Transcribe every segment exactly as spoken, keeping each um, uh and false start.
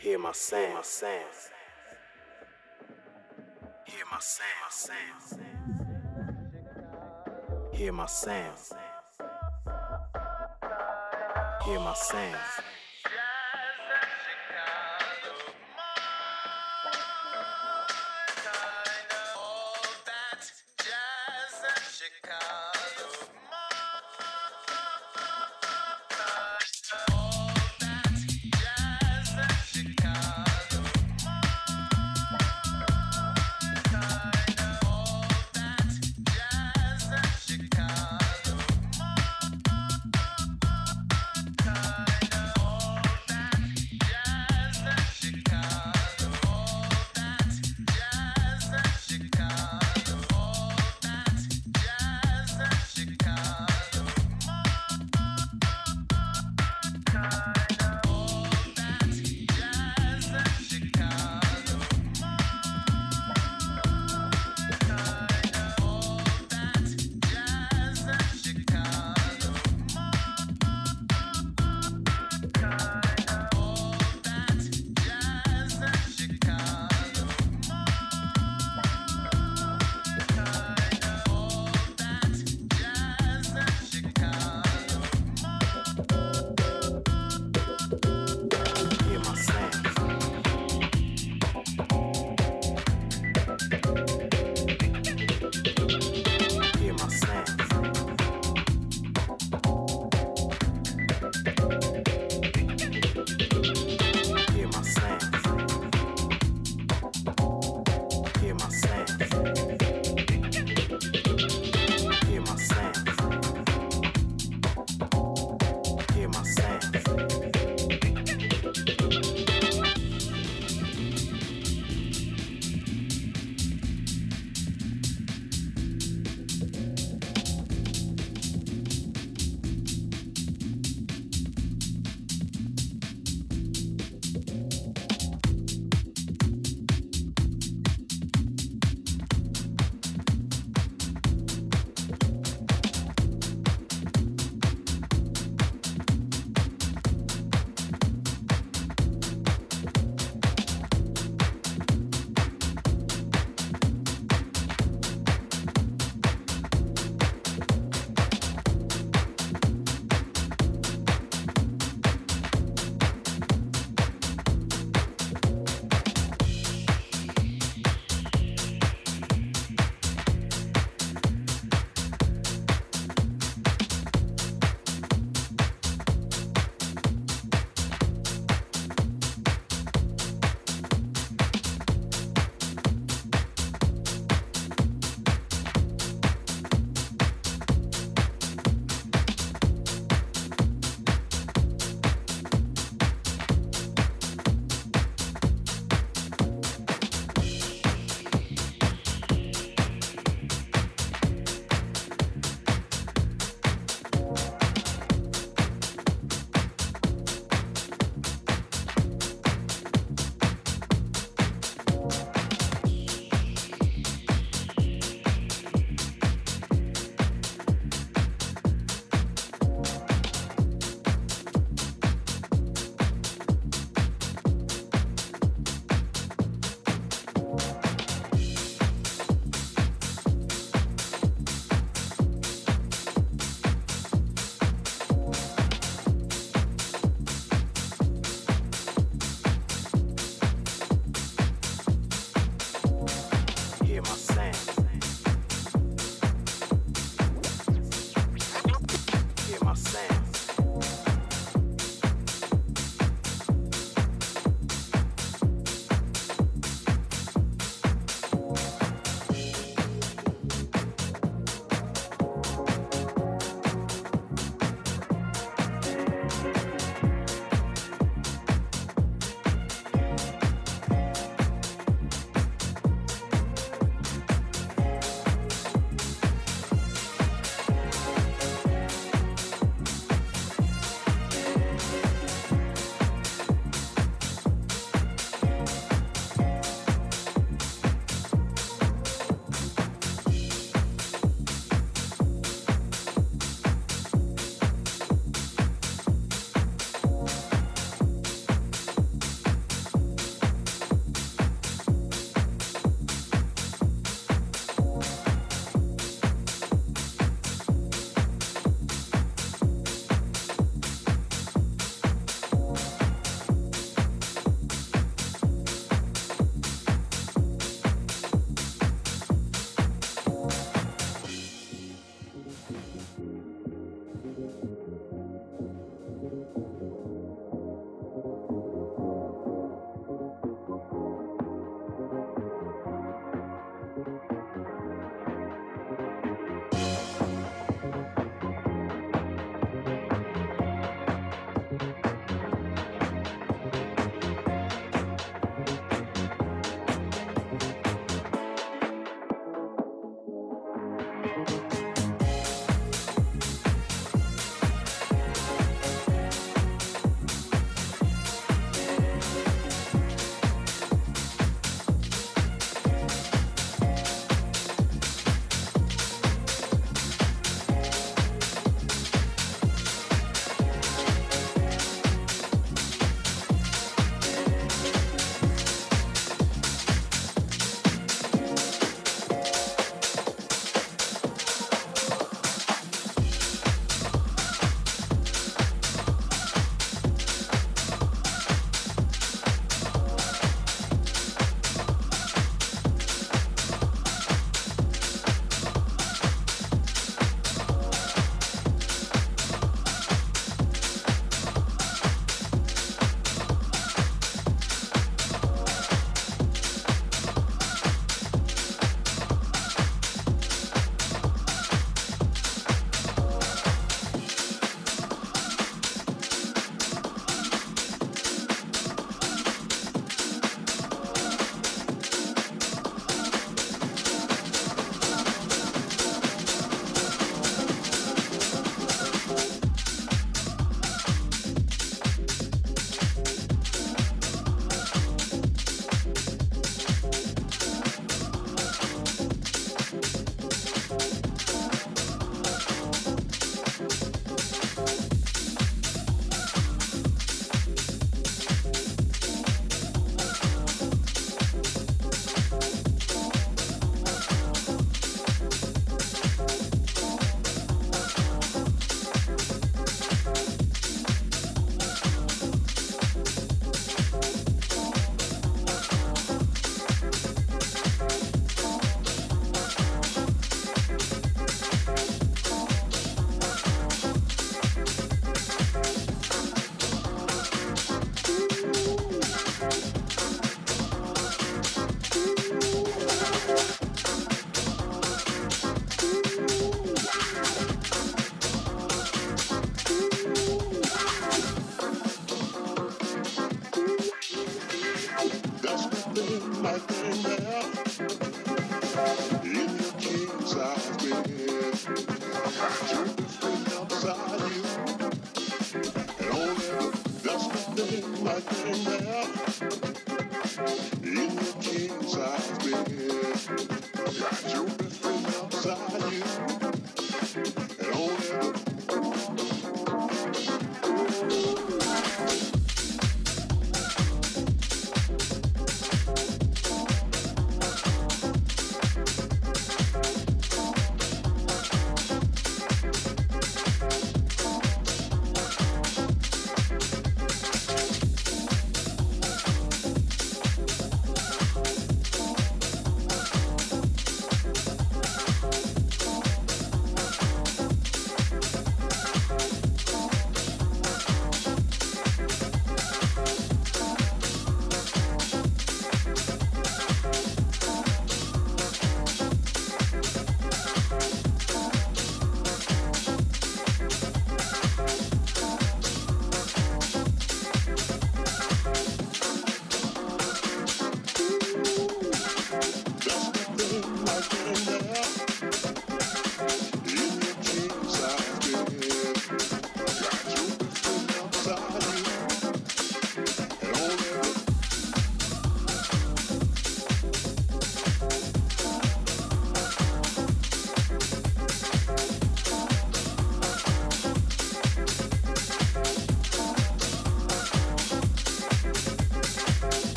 Hear my sound, my sound. Hear my sound, sound. Hear my sound. Hear my sound. Oh.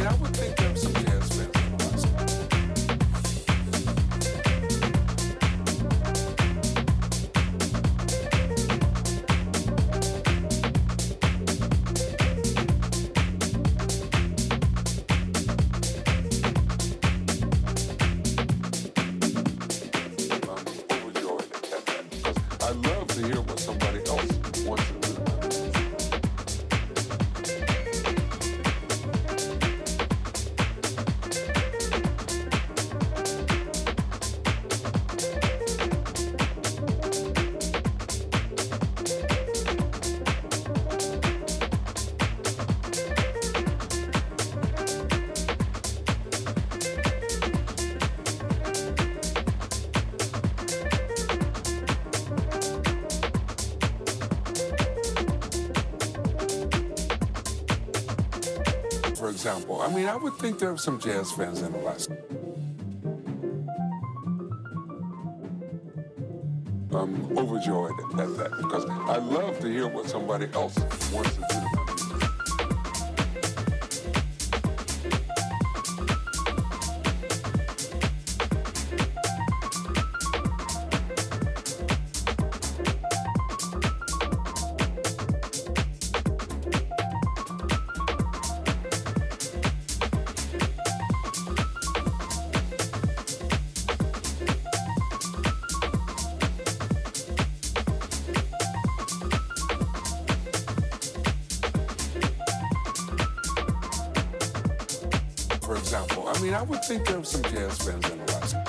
mean, I would think of some dance melodies. I love to hear what somebody else wants to do. For example, I mean, I would think there are some jazz fans in Alaska. I'm overjoyed at that because I love to hear what somebody else wants to do. For example, I mean, I would think there are some jazz fans in Alaska.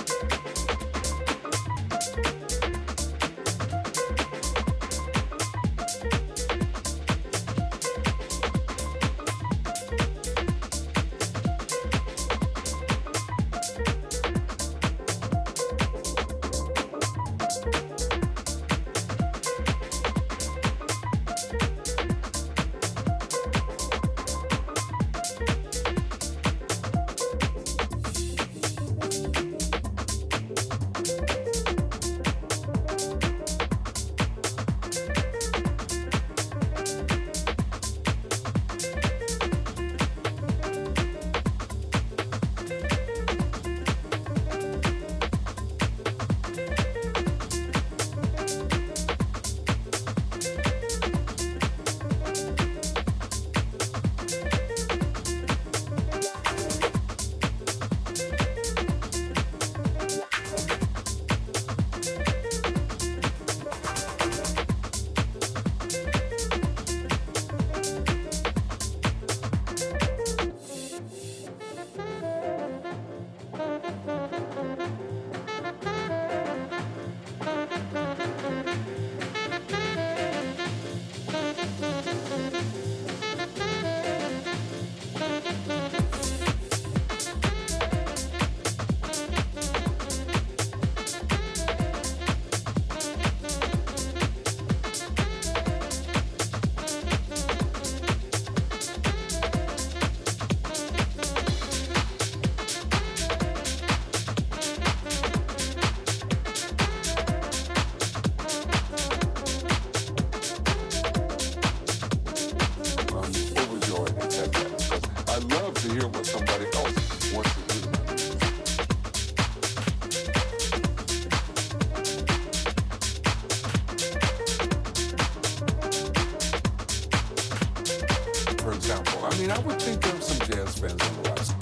For example, I mean, I would think there are some jazz fans in Alaska.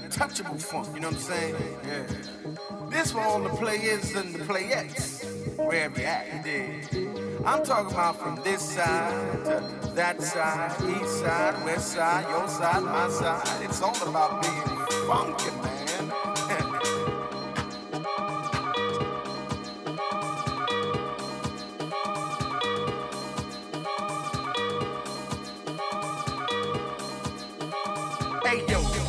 Untouchable funk, you know what I'm saying? Yeah. This one on the play-ins and the playettes, wherever you at, you dig. I'm talking about from this side to that side, east side, west side, your side, my side. It's all about being funky, man. Hey, yo, yo.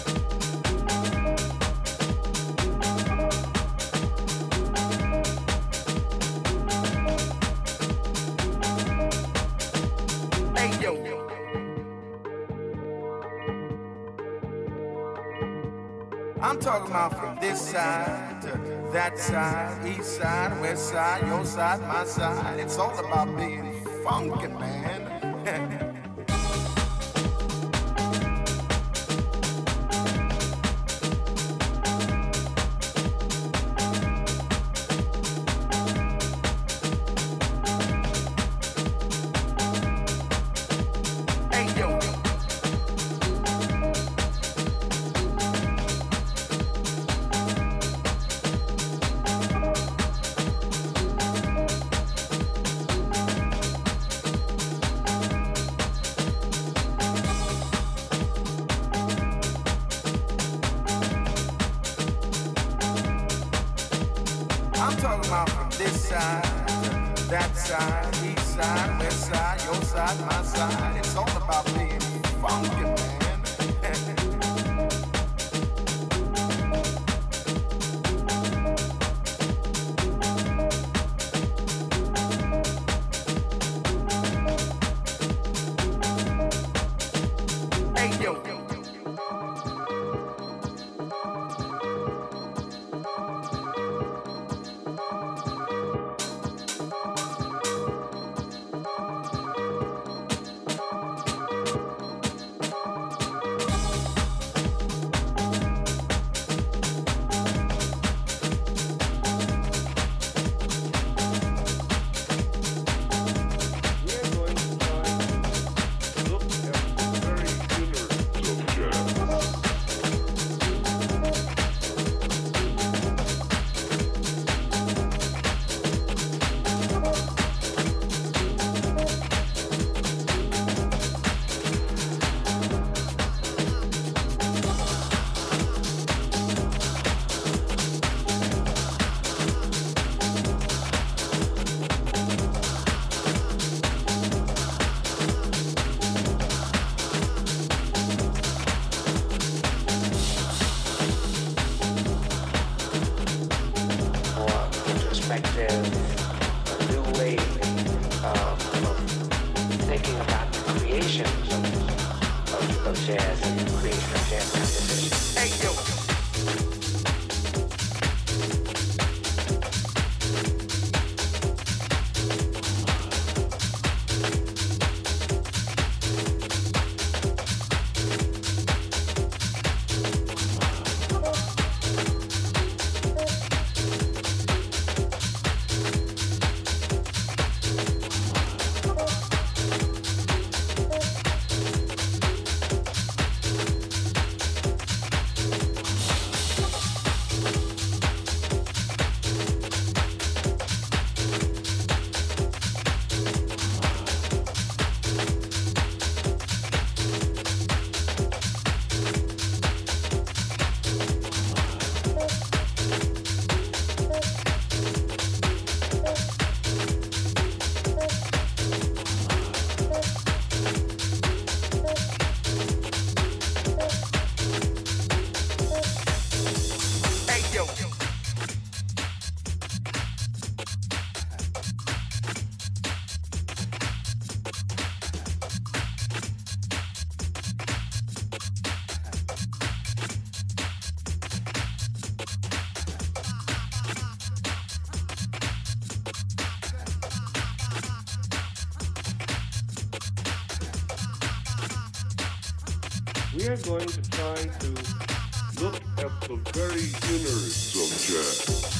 Hey, yo, yo. I'm talking about from this side to that side, east side, west side, your side, my side. It's all about being funky, man. I'm talking about from this side to that side, east side, west side, your side, my side. It's all about being funky, man. A new way um, of thinking about the creation of, of, of jazz and the creation of jazz composition. Hey, yo. we are going to try to look at the very inner subject.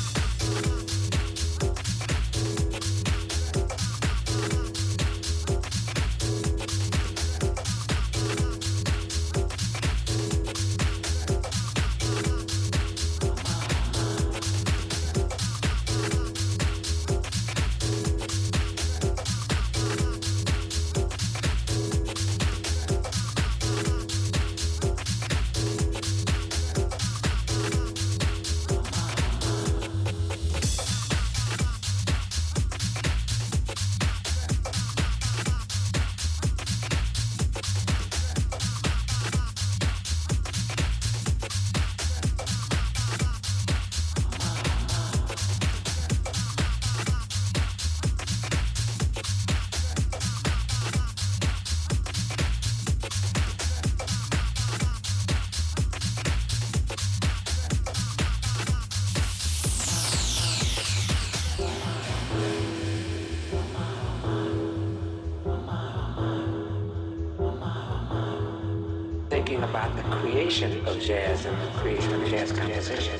About the creation of jazz and the creation of jazz composition.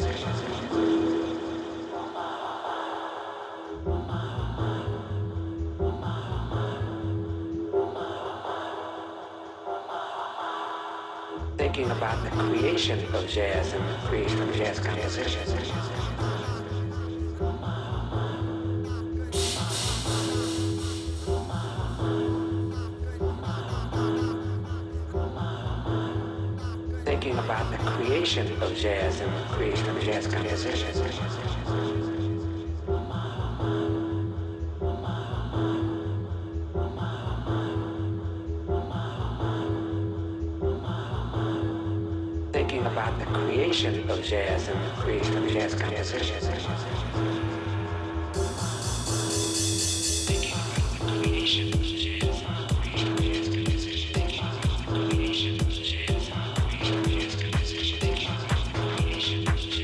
Thinking about the creation of jazz and the creation of jazz composition. About the creation of jazz and the creation of jazz composition. Thinking about the creation of jazz and the creation of jazz composition. Thinking about the creation of jazz and the creation of jazz composition. Thinking about the creation of jazz.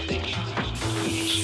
Thank you.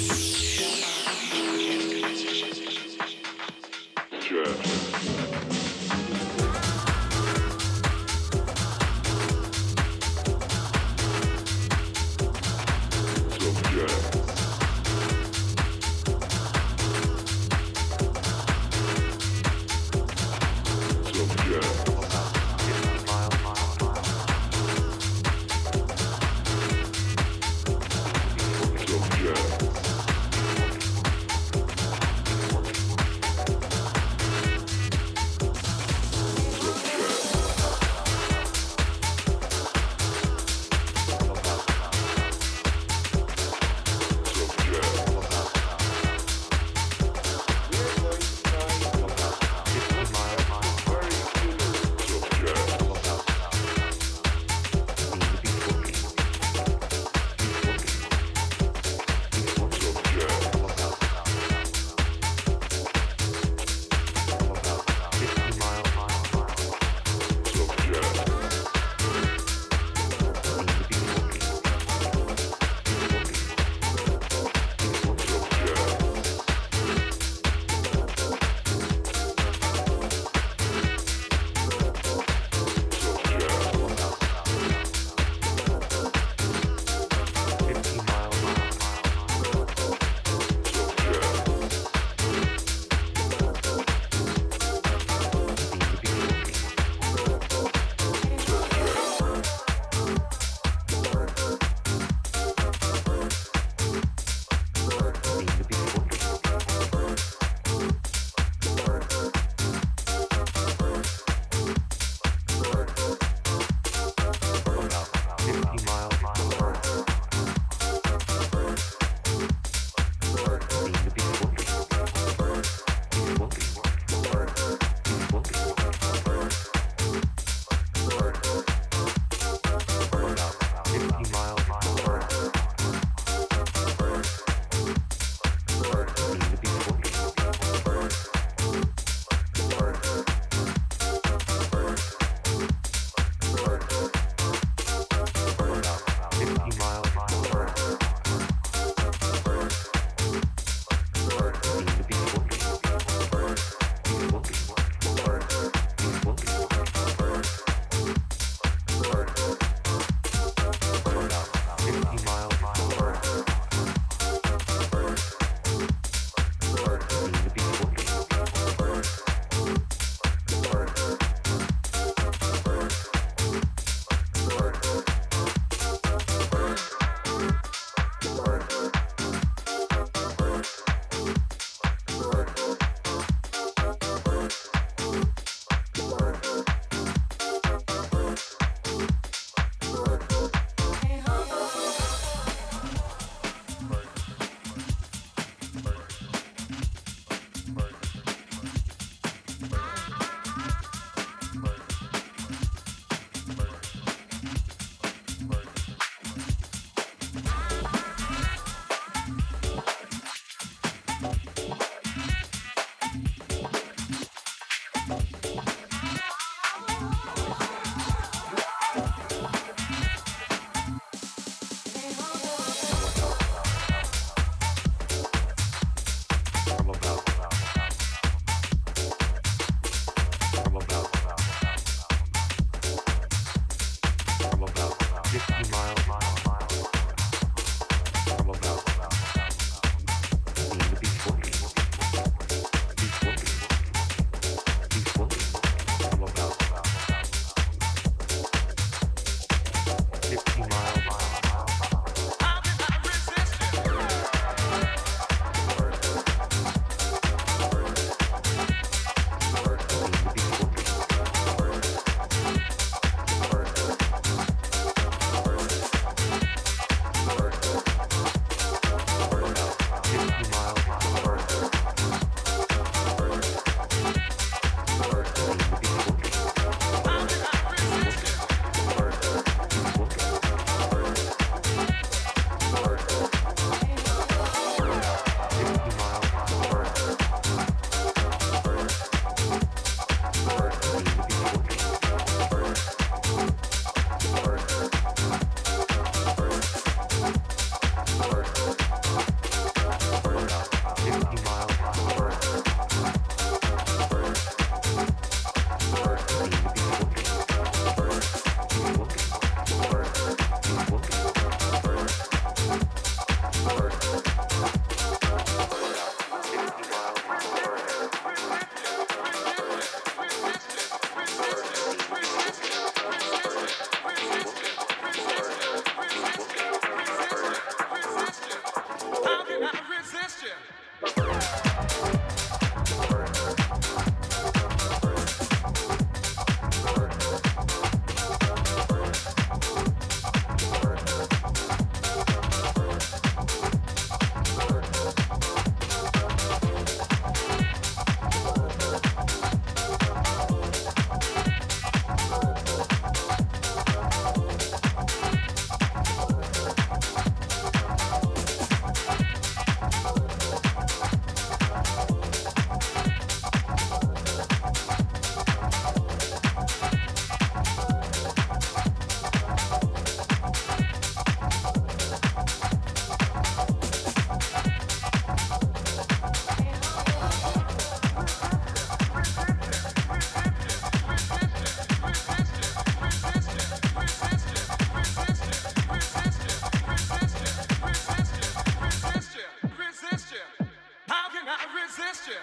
resist you.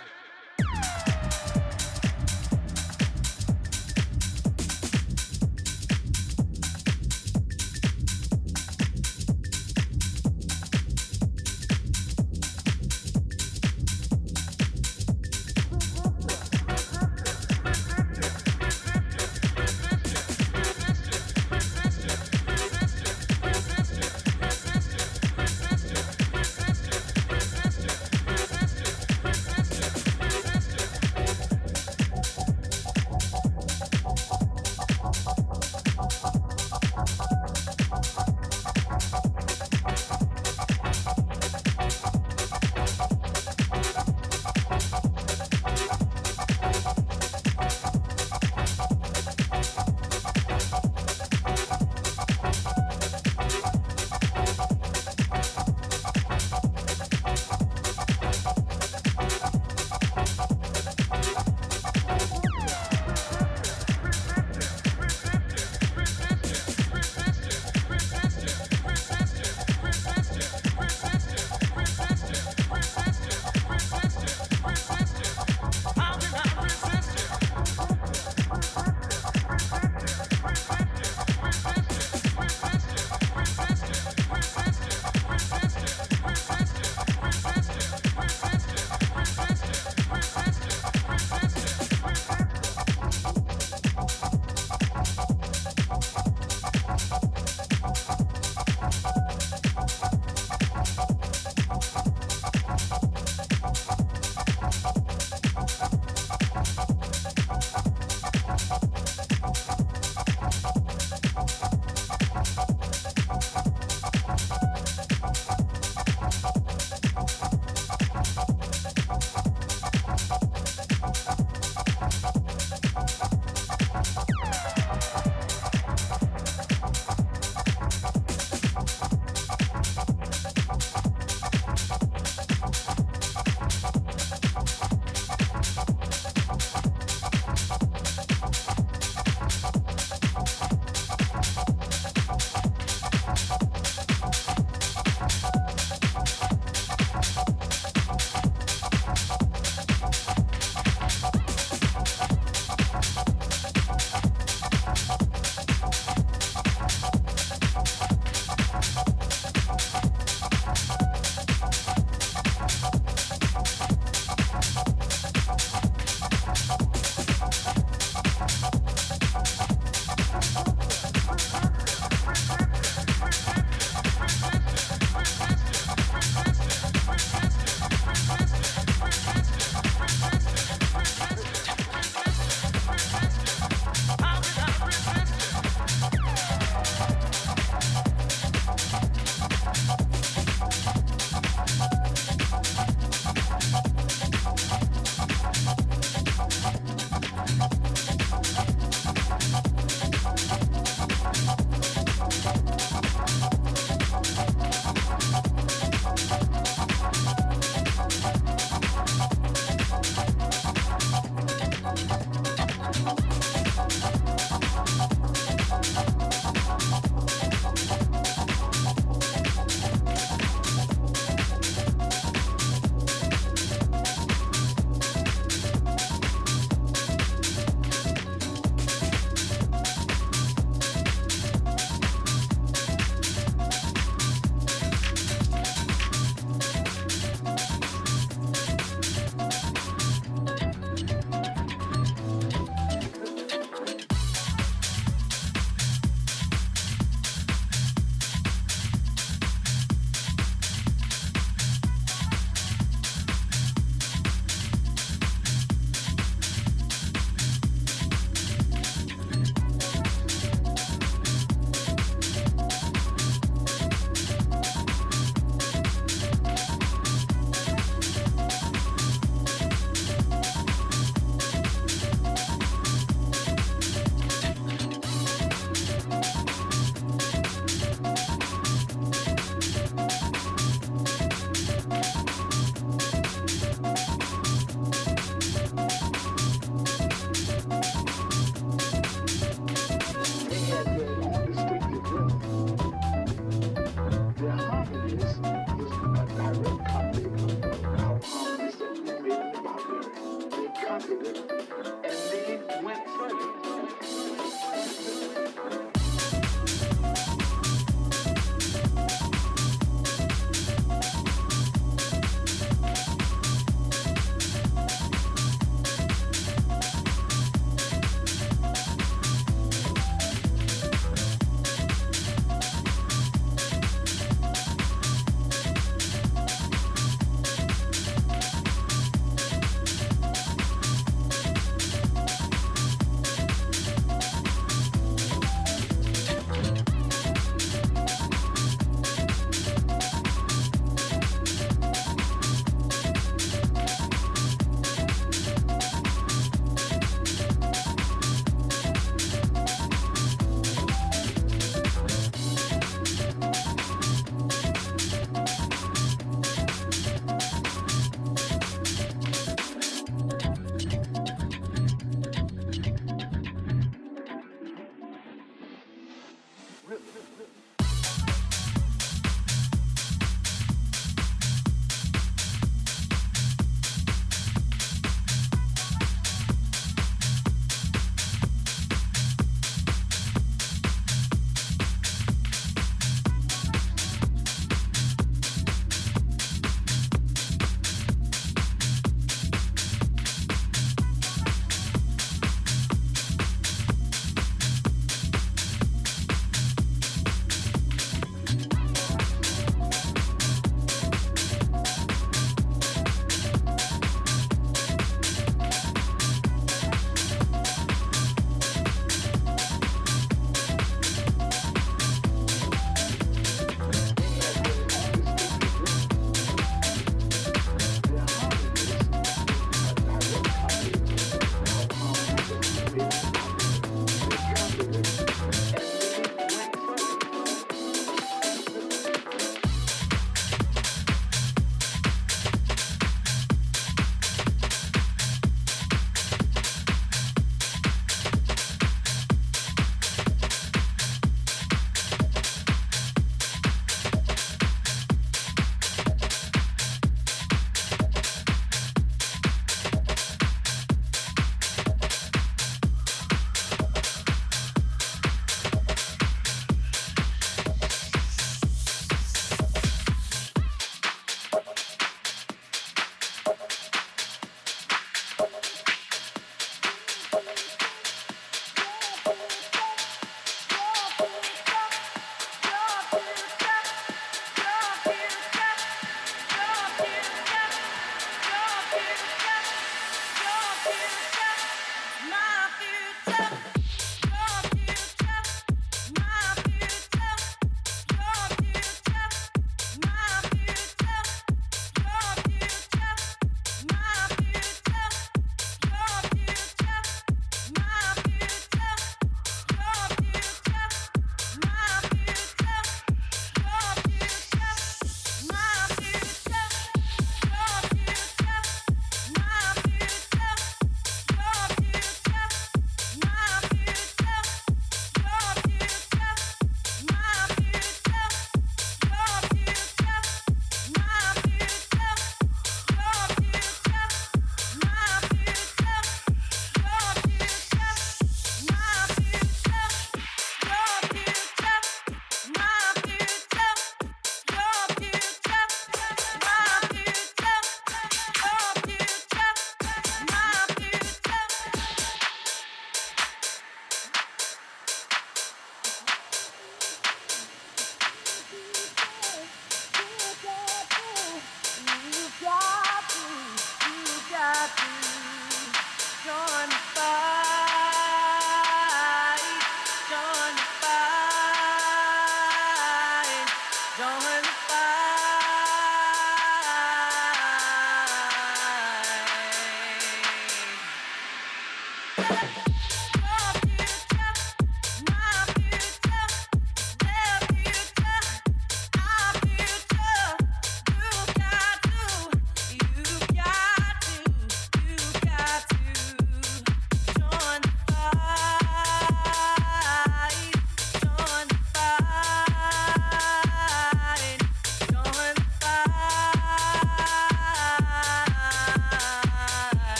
Yes,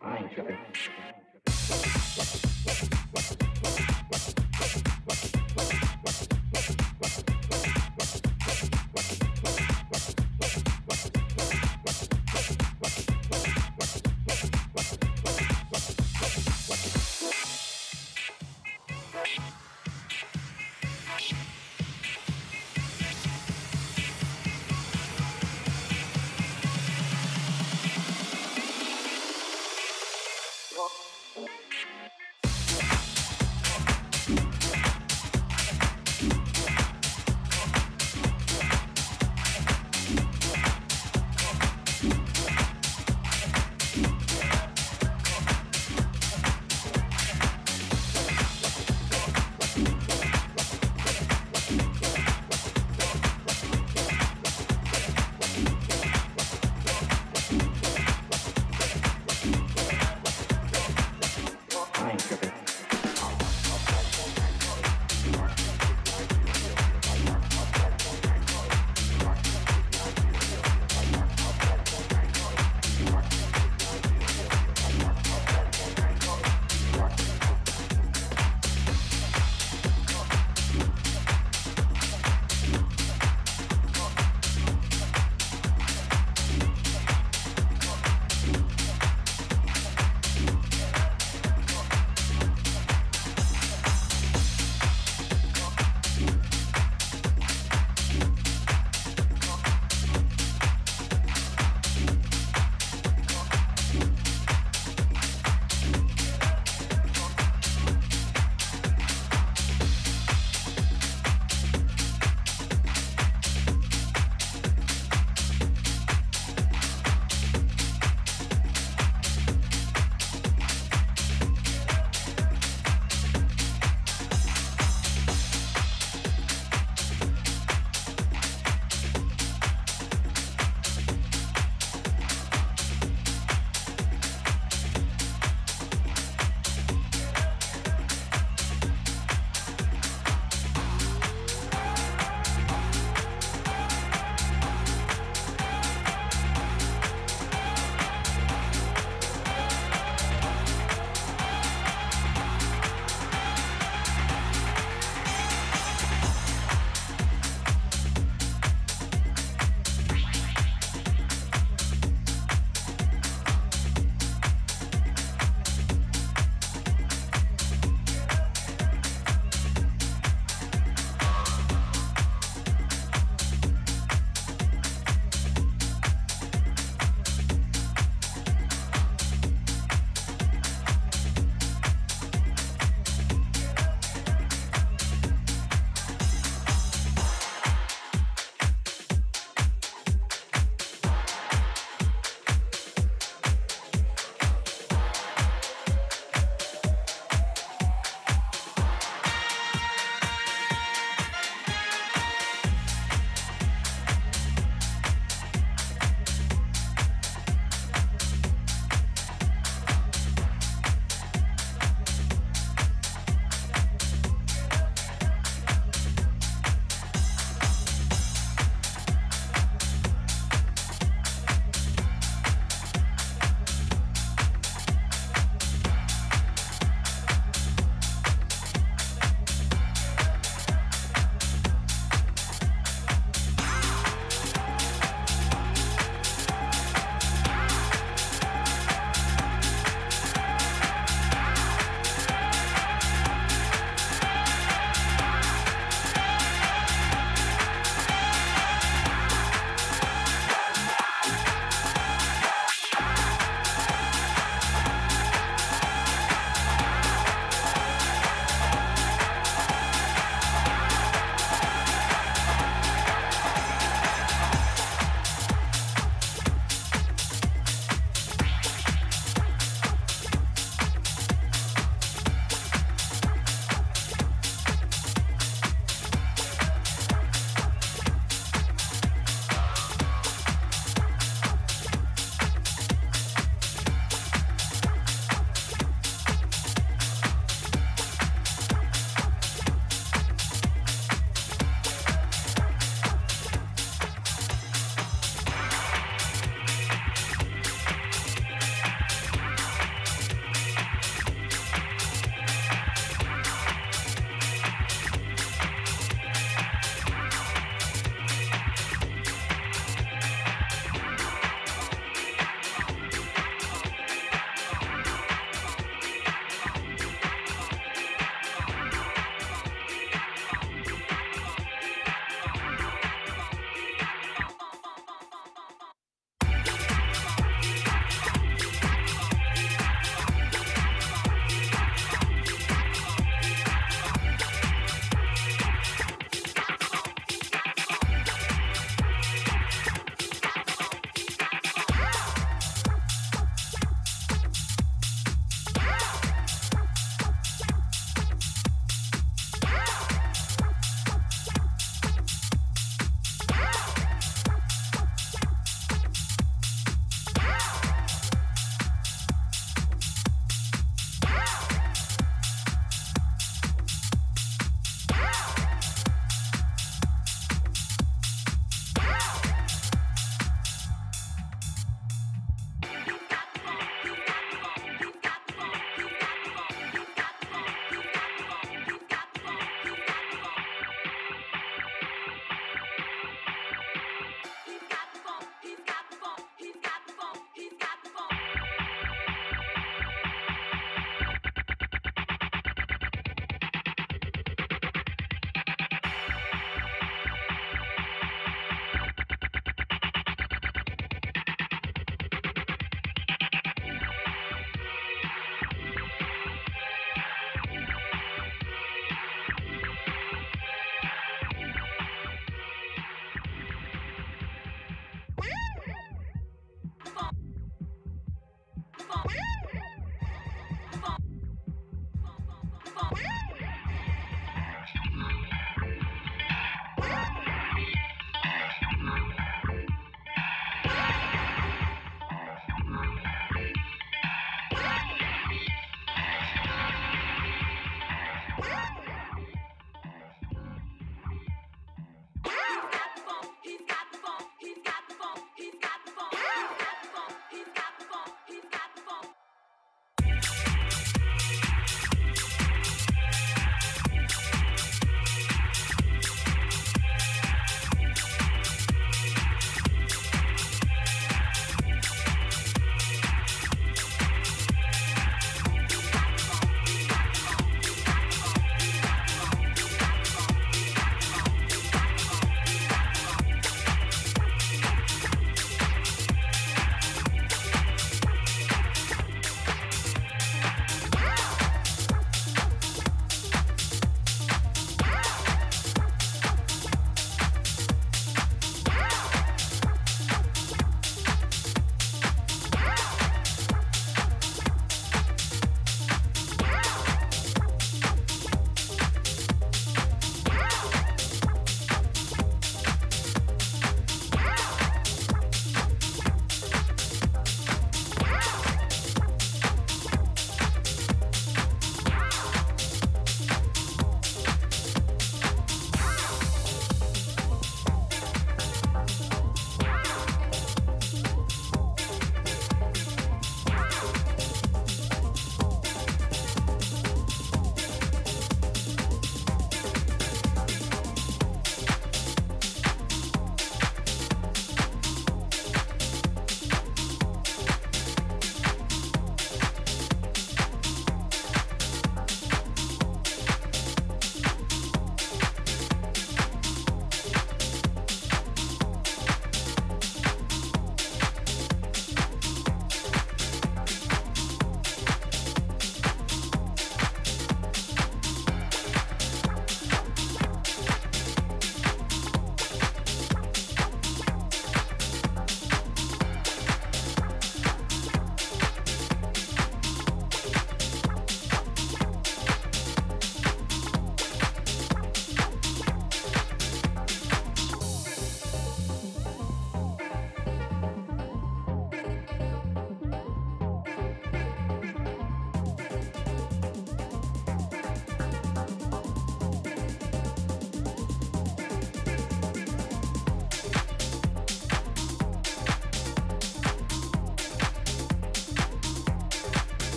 I ain't tripping.